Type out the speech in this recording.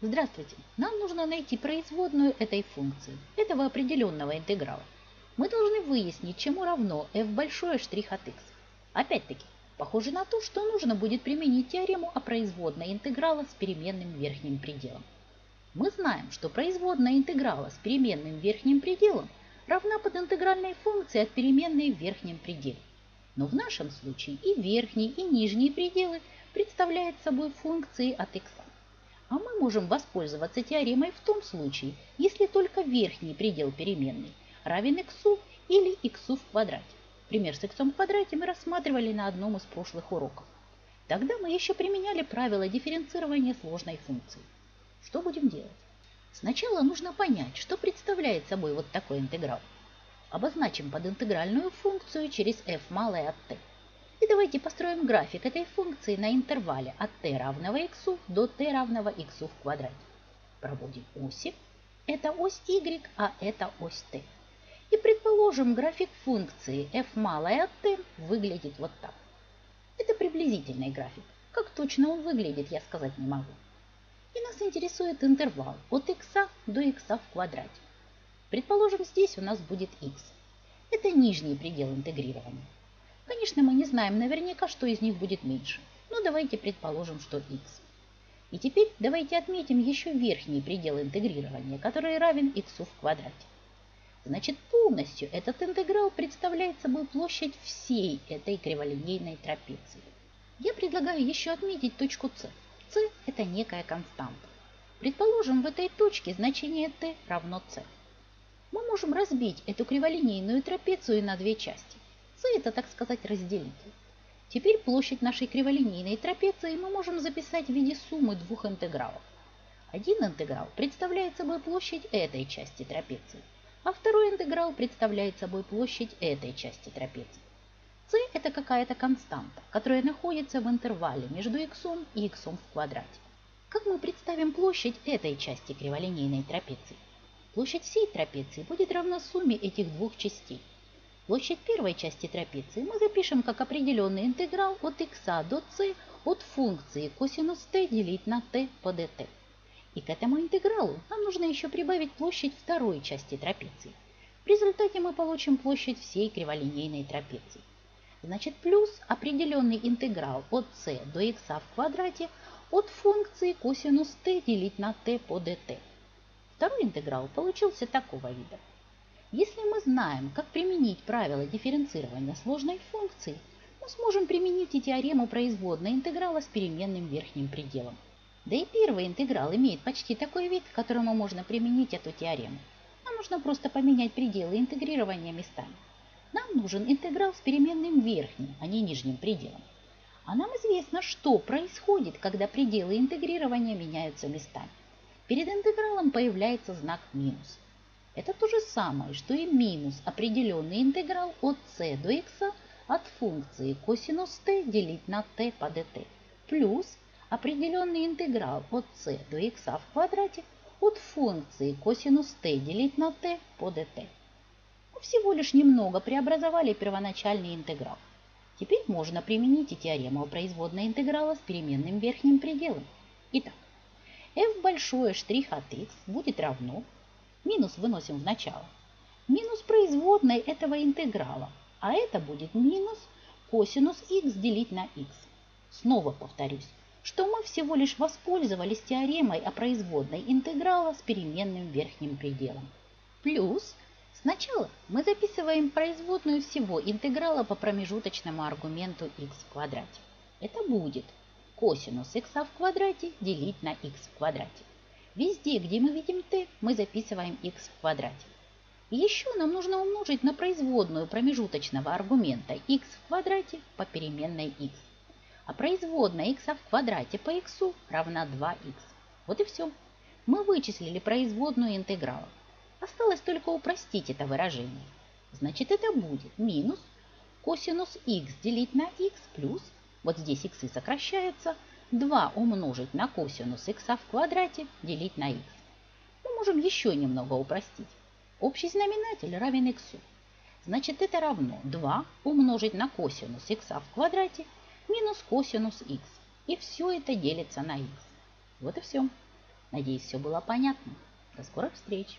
Здравствуйте! Нам нужно найти производную этой функции, этого определенного интеграла. Мы должны выяснить, чему равно f большое штрих от x. Опять-таки, похоже на то, что нужно будет применить теорему о производной интеграла с переменным верхним пределом. Мы знаем, что производная интеграла с переменным верхним пределом равна подинтегральной функции от переменной в верхнем пределе. Но в нашем случае и верхний, и нижние пределы представляют собой функции от x. А мы можем воспользоваться теоремой в том случае, если только верхний предел переменной равен x или x в квадрате. Пример с x в квадрате мы рассматривали на одном из прошлых уроков. Тогда мы еще применяли правило дифференцирования сложной функции. Что будем делать? Сначала нужно понять, что представляет собой вот такой интеграл. Обозначим подинтегральную функцию через f малое от t. И давайте построим график этой функции на интервале от t равного x до t равного x в квадрате. Проводим оси. Это ось y, а это ось t. И предположим, график функции f малое от t выглядит вот так. Это приблизительный график. Как точно он выглядит, я сказать не могу. И нас интересует интервал от x до x в квадрате. Предположим, здесь у нас будет x. Это нижний предел интегрирования. Конечно, мы не знаем наверняка, что из них будет меньше. Но давайте предположим, что x. И теперь давайте отметим еще верхний предел интегрирования, который равен x в квадрате. Значит, полностью этот интеграл представляет собой площадь всей этой криволинейной трапеции. Я предлагаю еще отметить точку c. c – это некая константа. Предположим, в этой точке значение t равно c. Мы можем разбить эту криволинейную трапецию на две части. c – это, так сказать, разделитель. Теперь площадь нашей криволинейной трапеции мы можем записать в виде суммы двух интегралов. Один интеграл представляет собой площадь этой части трапеции, а второй интеграл представляет собой площадь этой части трапеции. c – это какая-то константа, которая находится в интервале между x и x в квадрате. Как мы представим площадь этой части криволинейной трапеции? Площадь всей трапеции будет равна сумме этих двух частей. Площадь первой части трапеции мы запишем как определенный интеграл от x до c от функции косинус t делить на t по dt. И к этому интегралу нам нужно еще прибавить площадь второй части трапеции. В результате мы получим площадь всей криволинейной трапеции. Значит, плюс определенный интеграл от c до x в квадрате от функции косинус t делить на t по dt. Второй интеграл получился такого вида. Если мы знаем, как применить правило дифференцирования сложной функции, мы сможем применить и теорему производной интеграла с переменным верхним пределом. Да и первый интеграл имеет почти такой вид, к которому можно применить эту теорему. Нам нужно просто поменять пределы интегрирования местами. Нам нужен интеграл с переменным верхним, а не нижним пределом. А нам известно, что происходит, когда пределы интегрирования меняются местами. Перед интегралом появляется знак минус. Это то же самое, что и минус определенный интеграл от c до x от функции косинус t делить на t по dt. Плюс определенный интеграл от c до x в квадрате от функции косинус t делить на t по dt. Мы всего лишь немного преобразовали первоначальный интеграл. Теперь можно применить и теорему о производной интеграла с переменным верхним пределом. Итак, f большое штрих от x будет равно... Минус выносим в начало. Минус производной этого интеграла. А это будет минус косинус х делить на х. Снова повторюсь, что мы всего лишь воспользовались теоремой о производной интеграла с переменным верхним пределом. Плюс сначала мы записываем производную всего интеграла по промежуточному аргументу х в квадрате. Это будет косинус х в квадрате делить на х в квадрате. Везде, где мы видим t, мы записываем x в квадрате. И еще нам нужно умножить на производную промежуточного аргумента x в квадрате по переменной x. А производная x в квадрате по x равна 2x. Вот и все. Мы вычислили производную интеграла. Осталось только упростить это выражение. Значит, это будет минус косинус x делить на x плюс, вот здесь иксы сокращаются, 2 умножить на косинус х в квадрате делить на х. Мы можем еще немного упростить. Общий знаменатель равен х. Значит, это равно 2 умножить на косинус х в квадрате минус косинус х. И все это делится на х. Вот и все. Надеюсь, все было понятно. До скорых встреч!